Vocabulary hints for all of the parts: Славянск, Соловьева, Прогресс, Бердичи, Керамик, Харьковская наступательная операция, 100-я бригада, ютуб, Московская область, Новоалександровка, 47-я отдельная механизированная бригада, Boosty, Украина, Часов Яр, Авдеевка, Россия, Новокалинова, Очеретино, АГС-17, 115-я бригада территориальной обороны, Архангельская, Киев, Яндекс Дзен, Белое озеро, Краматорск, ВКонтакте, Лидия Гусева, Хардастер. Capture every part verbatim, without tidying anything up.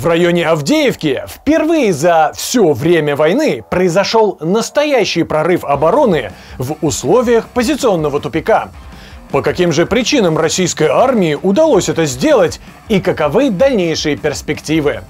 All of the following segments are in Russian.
В районе Авдеевки впервые за все время войны произошел настоящий прорыв обороны в условиях позиционного тупика. По каким же причинам российской армии удалось это сделать и каковы дальнейшие перспективы?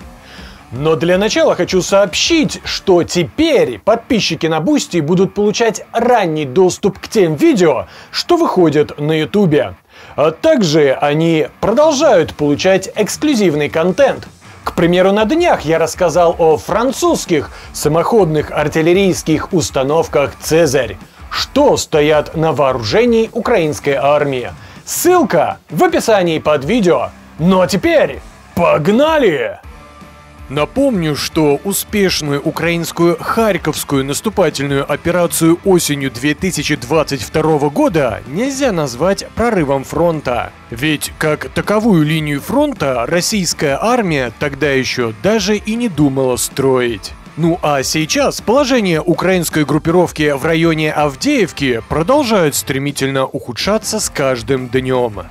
Но для начала хочу сообщить, что теперь подписчики на Boosty будут получать ранний доступ к тем видео, что выходят на ютубе. А также они продолжают получать эксклюзивный контент. К примеру, на днях я рассказал о французских самоходных артиллерийских установках «Цезарь», что стоят на вооружении украинской армии. Ссылка в описании под видео. Ну а теперь погнали! Напомню, что успешную украинскую Харьковскую наступательную операцию осенью две тысячи двадцать второго года нельзя назвать прорывом фронта. Ведь как таковую линию фронта российская армия тогда еще даже и не думала строить. Ну а сейчас положение украинской группировки в районе Авдеевки продолжает стремительно ухудшаться с каждым днем.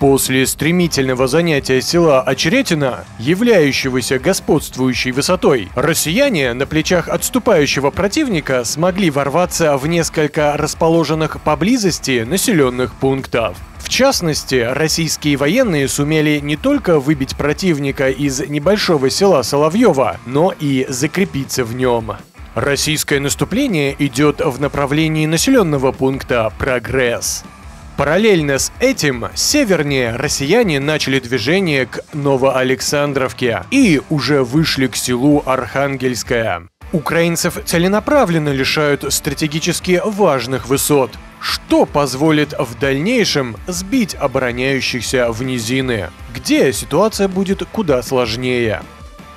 После стремительного занятия села Очеретино, являющегося господствующей высотой, россияне на плечах отступающего противника смогли ворваться в несколько расположенных поблизости населенных пунктов. В частности, российские военные сумели не только выбить противника из небольшого села Соловьева, но и закрепиться в нем. Российское наступление идет в направлении населенного пункта «Прогресс». Параллельно с этим севернее россияне начали движение к Новоалександровке и уже вышли к селу Архангельская. Украинцев целенаправленно лишают стратегически важных высот, что позволит в дальнейшем сбить обороняющихся в низины, где ситуация будет куда сложнее.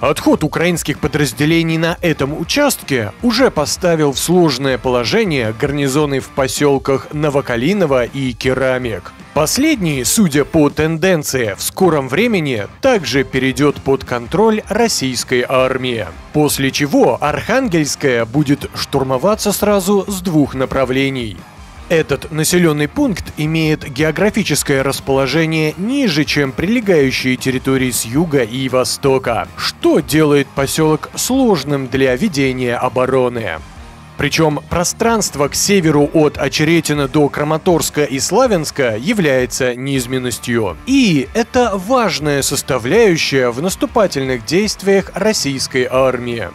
Отход украинских подразделений на этом участке уже поставил в сложное положение гарнизоны в поселках Новокалинова и Керамик. Последний, судя по тенденции, в скором времени также перейдет под контроль российской армии. После чего Архангельская будет штурмоваться сразу с двух направлений. Этот населенный пункт имеет географическое расположение ниже, чем прилегающие территории с юга и востока, что делает поселок сложным для ведения обороны. Причем пространство к северу от Очеретина до Краматорска и Славянска является низменностью. И это важная составляющая в наступательных действиях российской армии.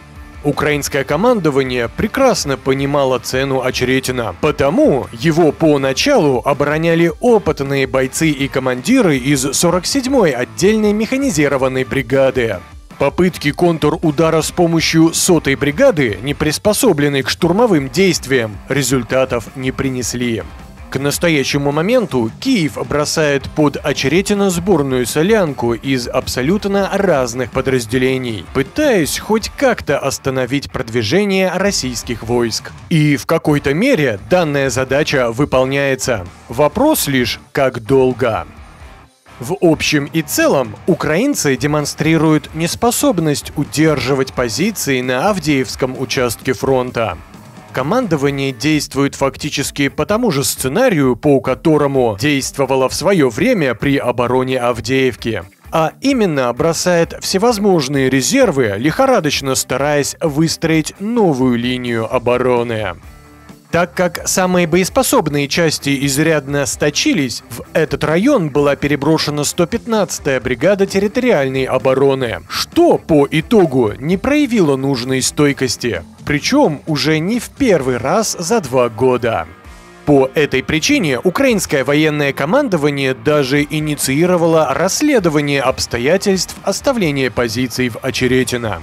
Украинское командование прекрасно понимало цену Очеретина, потому его поначалу обороняли опытные бойцы и командиры из сорок седьмой отдельной механизированной бригады. Попытки контрудара с помощью сотой бригады, не приспособленной к штурмовым действиям, результатов не принесли. К настоящему моменту Киев бросает под Очеретино сборную солянку из абсолютно разных подразделений, пытаясь хоть как-то остановить продвижение российских войск. И в какой-то мере данная задача выполняется. Вопрос лишь, как долго. В общем и целом, украинцы демонстрируют неспособность удерживать позиции на Авдеевском участке фронта. Командование действует фактически по тому же сценарию, по которому действовало в свое время при обороне Авдеевки. А именно, бросает всевозможные резервы, лихорадочно стараясь выстроить новую линию обороны. Так как самые боеспособные части изрядно сточились, в этот район была переброшена сто пятнадцатая бригада территориальной обороны, что по итогу не проявило нужной стойкости, причем уже не в первый раз за два года. По этой причине украинское военное командование даже инициировало расследование обстоятельств оставления позиций в Очеретино.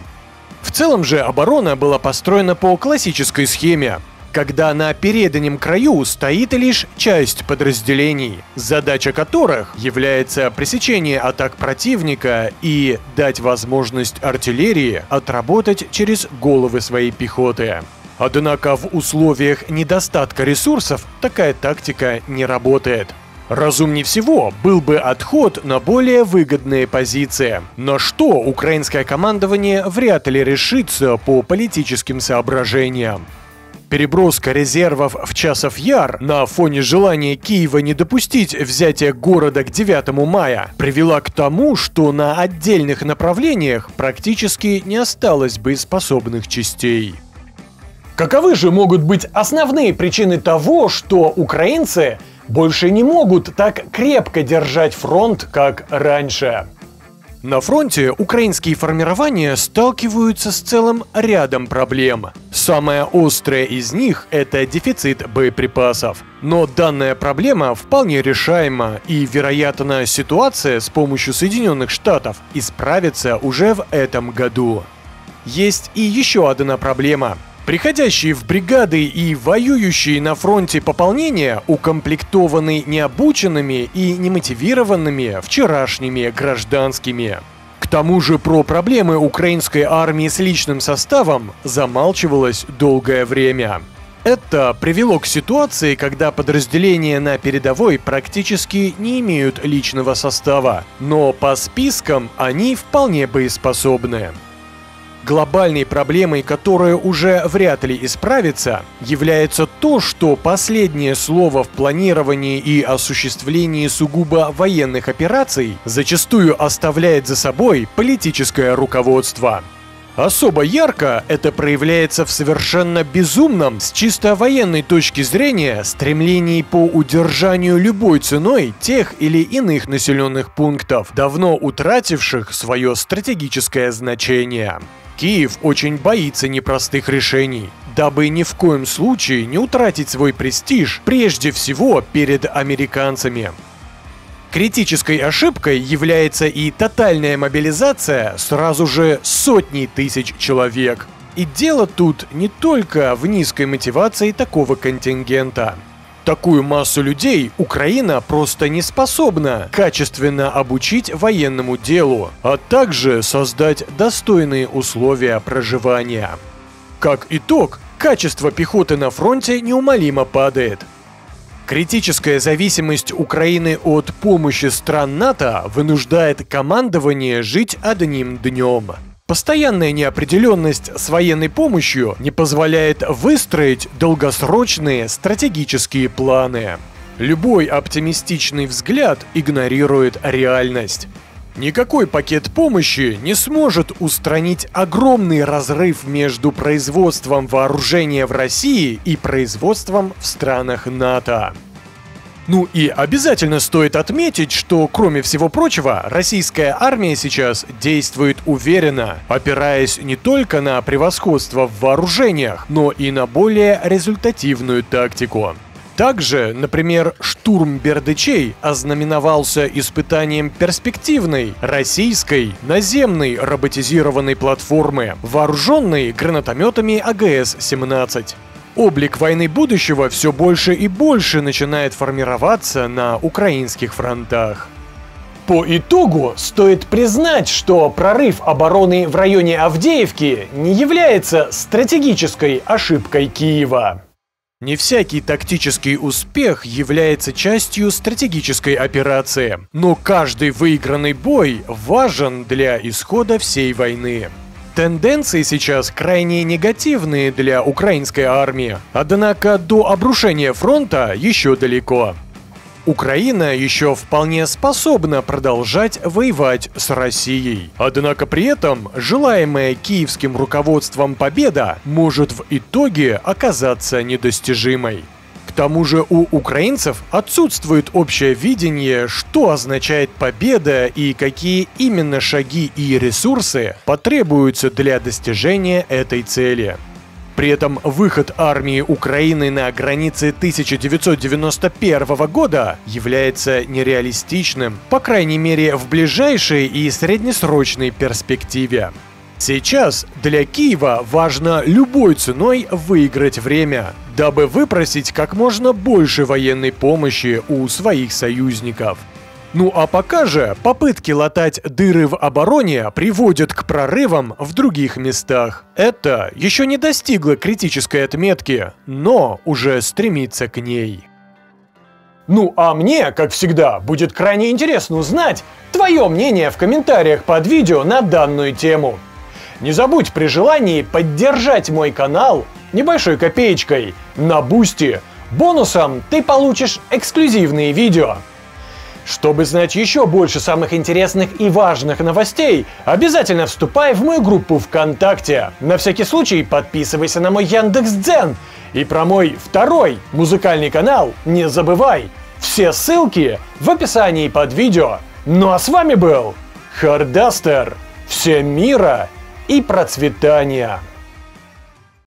В целом же оборона была построена по классической схеме, когда на переднем краю стоит лишь часть подразделений, задача которых является пресечение атак противника и дать возможность артиллерии отработать через головы своей пехоты. Однако в условиях недостатка ресурсов такая тактика не работает. Разумнее всего был бы отход на более выгодные позиции, на что украинское командование вряд ли решится по политическим соображениям. переброска резервов в Часов Яр на фоне желания Киева не допустить взятия города к девятому мая привела к тому, что на отдельных направлениях практически не осталось боеспособных частей. Каковы же могут быть основные причины того, что украинцы больше не могут так крепко держать фронт, как раньше? На фронте украинские формирования сталкиваются с целым рядом проблем. Самая острая из них – это дефицит боеприпасов. Но данная проблема вполне решаема, и, вероятно, ситуация с помощью Соединенных Штатов исправится уже в этом году. Есть и еще одна проблема. Приходящие в бригады и воюющие на фронте пополнения укомплектованы необученными и немотивированными вчерашними гражданскими. К тому же про проблемы украинской армии с личным составом замалчивалось долгое время. Это привело к ситуации, когда подразделения на передовой практически не имеют личного состава, но по спискам они вполне боеспособны. Глобальной проблемой, которая уже вряд ли исправится, является то, что последнее слово в планировании и осуществлении сугубо военных операций зачастую оставляет за собой политическое руководство. Особо ярко это проявляется в совершенно безумном, с чисто военной точки зрения, стремлении по удержанию любой ценой тех или иных населенных пунктов, давно утративших свое стратегическое значение. Киев очень боится непростых решений, дабы ни в коем случае не утратить свой престиж, прежде всего перед американцами. Критической ошибкой является и тотальная мобилизация сразу же сотни тысяч человек. И дело тут не только в низкой мотивации такого контингента. Такую массу людей Украина просто не способна качественно обучить военному делу, а также создать достойные условия проживания. Как итог, качество пехоты на фронте неумолимо падает. Критическая зависимость Украины от помощи стран НАТО вынуждает командование жить одним днем. Постоянная неопределенность с военной помощью не позволяет выстроить долгосрочные стратегические планы. Любой оптимистичный взгляд игнорирует реальность. Никакой пакет помощи не сможет устранить огромный разрыв между производством вооружения в России и производством в странах НАТО. Ну и обязательно стоит отметить, что, кроме всего прочего, российская армия сейчас действует уверенно, опираясь не только на превосходство в вооружениях, но и на более результативную тактику. Также, например, штурм Бердичей ознаменовался испытанием перспективной российской наземной роботизированной платформы, вооруженной гранатометами А Г С семнадцать. Облик войны будущего все больше и больше начинает формироваться на украинских фронтах. По итогу стоит признать, что прорыв обороны в районе Авдеевки не является стратегической ошибкой Киева. Не всякий тактический успех является частью стратегической операции, но каждый выигранный бой важен для исхода всей войны. Тенденции сейчас крайне негативные для украинской армии, однако до обрушения фронта еще далеко. Украина еще вполне способна продолжать воевать с Россией. Однако при этом желаемая киевским руководством победа может в итоге оказаться недостижимой. К тому же у украинцев отсутствует общее видение, что означает победа и какие именно шаги и ресурсы потребуются для достижения этой цели. При этом выход армии Украины на границы тысяча девятьсот девяносто первого года является нереалистичным, по крайней мере, в ближайшей и среднесрочной перспективе. Сейчас для Киева важно любой ценой выиграть время, дабы выпросить как можно больше военной помощи у своих союзников. Ну а пока же попытки латать дыры в обороне приводят к прорывам в других местах. Это еще не достигло критической отметки, но уже стремится к ней. Ну а мне, как всегда, будет крайне интересно узнать твое мнение в комментариях под видео на данную тему. Не забудь при желании поддержать мой канал небольшой копеечкой на Boosty. Бонусом ты получишь эксклюзивные видео. Чтобы знать еще больше самых интересных и важных новостей, обязательно вступай в мою группу ВКонтакте. На всякий случай подписывайся на мой Яндекс Дзен. И про мой второй музыкальный канал не забывай. Все ссылки в описании под видео. Ну а с вами был Хардастер. Всем мира и процветания!